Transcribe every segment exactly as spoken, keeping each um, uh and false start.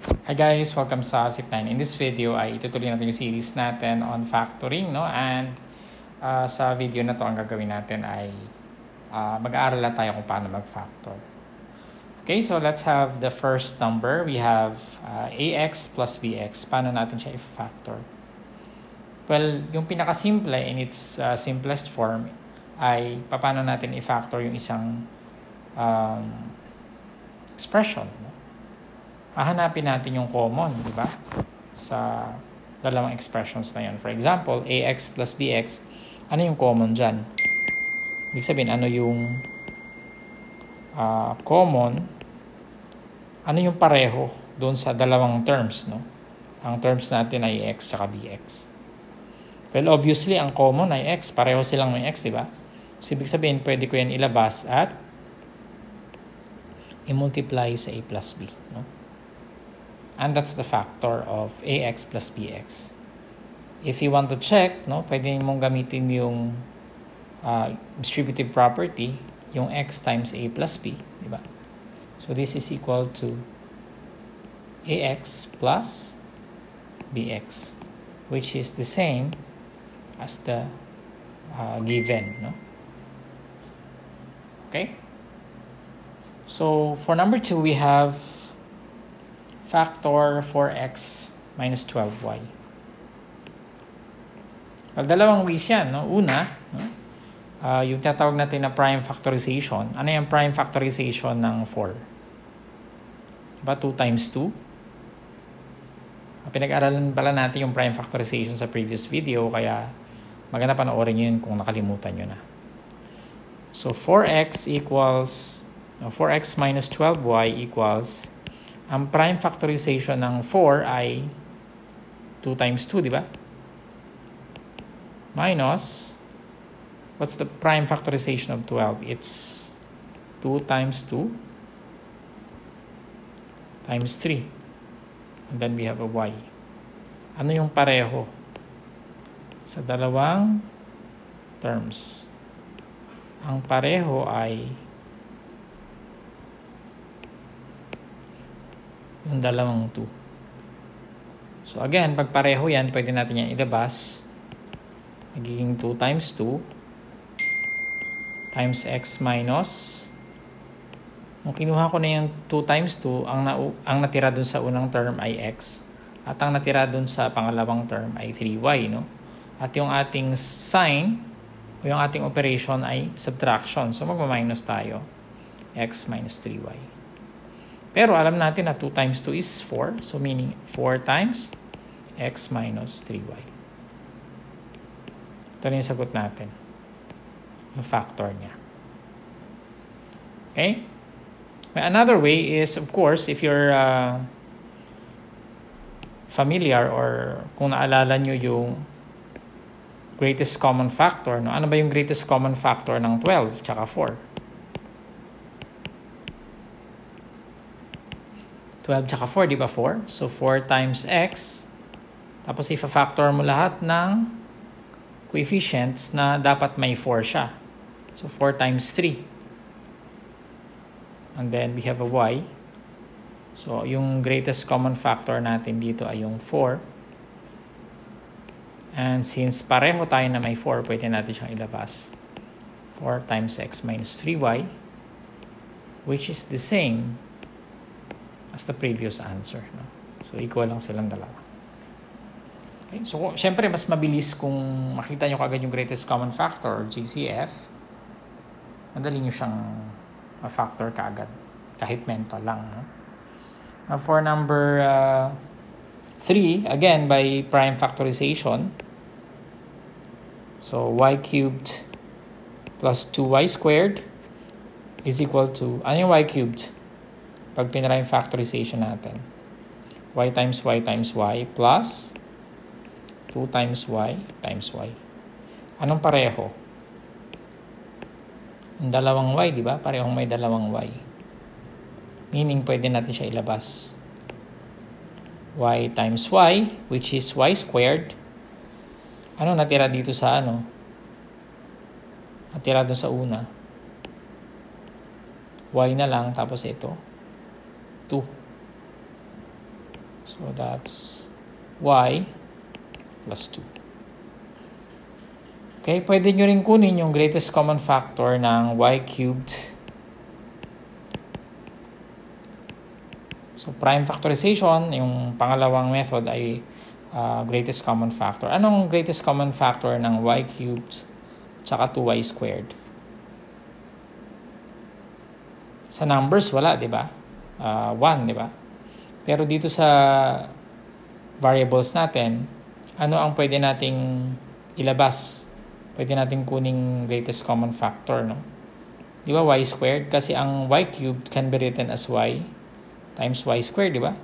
Hi guys! Welcome sa SIPnayan. In this video ay itutuloy natin yung series natin on factoring, no? And uh, sa video na to ang gagawin natin ay uh, mag-aaral na tayo kung paano mag-factor. Okay, so let's have the first number. We have uh, ax plus bx. Paano natin siya i-factor? Well, yung pinakasimple in its uh, simplest form ay paano natin i-factor yung isang um, expression, no? Hahanapin natin yung common, di ba? Sa dalawang expressions na yun. For example, ax plus bx, ano yung common dyan? Ibig sabihin, ano yung uh, common, ano yung pareho doon sa dalawang terms, no? Ang terms natin ay ax at bx. Well, obviously, ang common ay x. Pareho silang may x, di ba? So, ibig sabihin, pwede ko yan ilabas at i-multiply sa a plus b, no? And that's the factor of ax plus bx. If you want to check, no, pwede mong gamitin yung uh, distributive property, yung x times a plus b, di ba? So this is equal to ax plus bx, which is the same as the uh, given, no? Okay? So for number two, we have factor four x minus twelve y. Well, dalawang ways yan, no? Una, no? Uh, yung tinatawag natin na prime factorization. Ano yung prime factorization ng four? Diba? two times two? Pinag-aralan pala natin yung prime factorization sa previous video, kaya maganda panoorin nyo yun kung nakalimutan nyo na. So four x equals, no, four x minus twelve y equals, ang prime factorization ng four ay two times two, di ba? Minus, what's the prime factorization of twelve? It's two times two times three. And then we have a y. Ano yung pareho sa dalawang terms? Ang pareho ay yung dalawang two. So again, pag pareho yan, pwede natin yan ilabas. Magiging two times two times x minus. Kung kinuha ko na yung two times two, ang, na ang natira dun sa unang term ay x. At ang natira dun sa pangalawang term ay three y, no? At yung ating sign o yung ating operation ay subtraction. So magmaminus tayo. X minus three y. Pero alam natin na two times two is four. So meaning four times x minus three y. Ito na yung sagot natin. Yung factor niya. Okay? Another way is, of course, if you're uh, familiar or kung naalala nyo yung greatest common factor, no? Ano ba yung greatest common factor ng twelve tsaka four? twelve tsaka four, di ba four? So four times x. Tapos ifa-factor mo lahat ng coefficients na dapat may four siya. So four times three. And then we have a y. So yung greatest common factor natin dito ay yung four. And since pareho tayo na may four, pwede natin siyang ilabas. four times x minus three y, which is the same as the previous answer, no? So equal lang silang dalawa. Okay? So syempre mas mabilis kung makita nyo kagad yung greatest common factor or G C F. Madali nyo siyang ma-factor kaagad kahit mental lang, no? Now for number three, uh, again by prime factorization. So y cubed plus two y squared is equal to, ano yung y cubed? Pag pinarime factorization natin, y times y times y plus two times y times y. Anong pareho? Ang dalawang y, di ba? Parehong may dalawang y. Meaning, pwede natin siya ilabas. Y times y, which is y squared. Ano natira dito sa ano? Natira doon sa una. Y na lang, tapos ito. two. So that's y plus two. Okay, pwede nyo rin kunin yung greatest common factor ng y cubed. So prime factorization, yung pangalawang method ay uh, greatest common factor. Anong greatest common factor ng y cubed tsaka two y squared? Sa numbers, wala, di ba? Uh, one, di ba? Pero dito sa variables natin, ano ang pwede nating ilabas? Pwede nating kuning greatest common factor, no? Di ba y squared? Kasi ang y cubed can be written as y times y squared, di ba?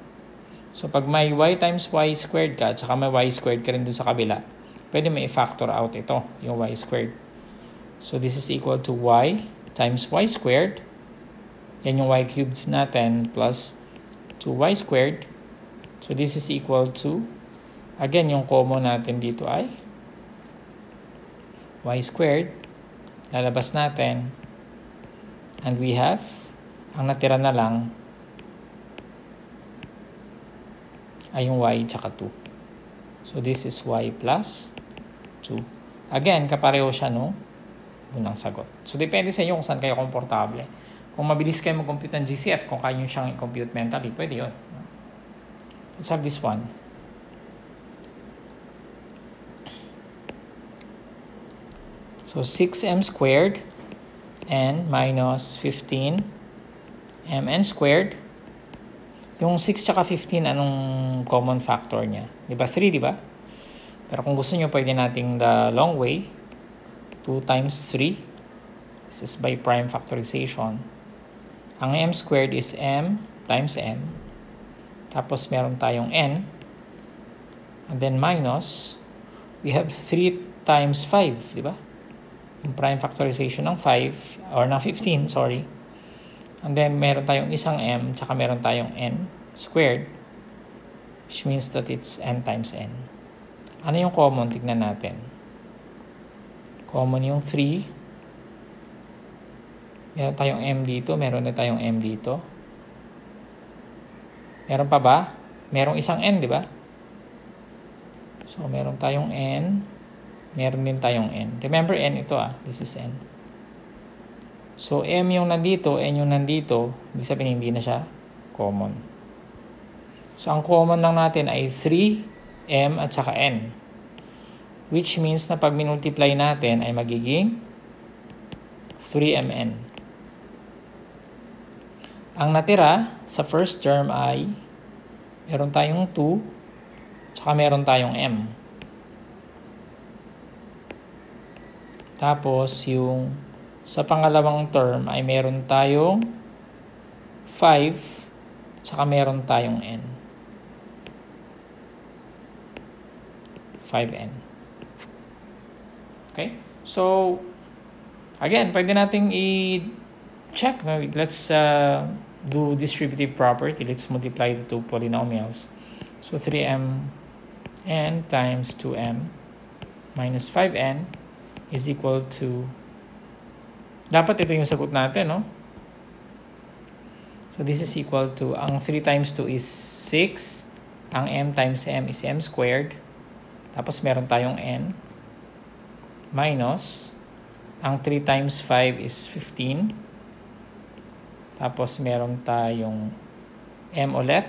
So, pag may y times y squared ka, tsaka may y squared ka rin dun sa kabila, pwede may i-factor out ito, yung y squared. So, this is equal to y times y squared. Yan yung y cubed natin plus two y squared. So, this is equal to, again, yung common natin dito ay y squared. Lalabas natin. And we have, ang natira na lang, ay yung y tsaka two. So, this is y plus two. Again, kapareho siya nung unang sagot. So, depende sa inyo kung saan kayo komportable. Kung mabilis kayo mag-compute ng G C F, kung kaya nyo siyang i-compute mentally, pwede yun. Let's have this one. So, six m squared and minus fifteen m n squared. Yung six tsaka fifteen, anong common factor niya? Di ba? three, di ba? Pero kung gusto nyo, pwede nating the long way. two times three. This is by prime factorization. Ang m squared is m times m. Tapos meron tayong n. And then minus. We have three times five, di ba? Yung prime factorization ng five, or ng fifteen, sorry. And then, meron tayong isang m, tsaka meron tayong n squared, which means that it's n times n. Ano yung common? Tignan natin. Common yung three. Meron tayong m dito, meron na tayong m dito. Meron pa ba? Merong isang n, di ba? So, meron tayong n, meron din tayong n. Remember n ito ah, this is n. So, m yung nandito, n yung nandito, ibig sabihin hindi na siya common. So, ang common lang natin ay three m at saka n. Which means na pag minultiply natin ay magiging three m n. Ang natira sa first term ay meron tayong two, saka meron tayong m. Tapos, yung sa pangalawang term ay meron tayong five, saka meron tayong n. five n. Okay? So, again, pwede nating i-check. Let's uh, do distributive property. Let's multiply the two polynomials. So, three m n times two m minus five n is equal to, dapat ito yung sagot natin, no? So, this is equal to, ang three times two is six. Ang m times m is m squared. Tapos, meron tayong n. Minus, ang three times five is fifteen. Tapos, meron tayong m ulit.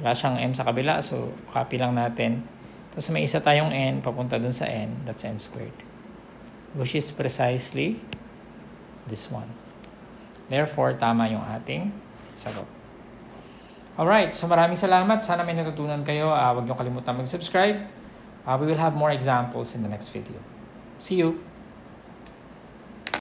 Wala siyang m sa kabila. So, copy lang natin. Tapos, may isa tayong n. Papunta dun sa n. That's n squared. Which is precisely this one. Therefore, tama yung ating sagot. Alright, so maraming salamat. Sana may natutunan kayo. Uh, huwag niyong kalimutan mag-subscribe. Uh, we will have more examples in the next video. See you!